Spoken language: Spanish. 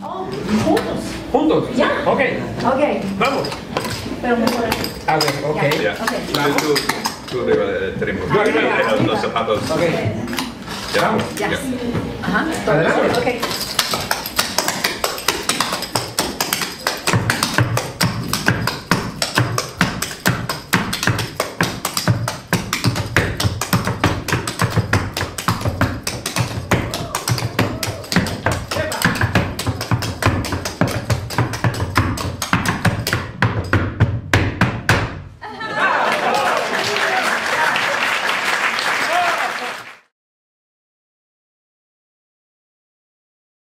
¿Juntos? ¿Juntos? Ya. Yeah. Ok. Ok. Vamos. Pero mejor así. A ver, ok. Yeah. Okay. Tú arriba del extremo. Yo arriba de los zapatos. Ok. Ya vamos. Yes. Yeah. Ajá. Adelante. Ok.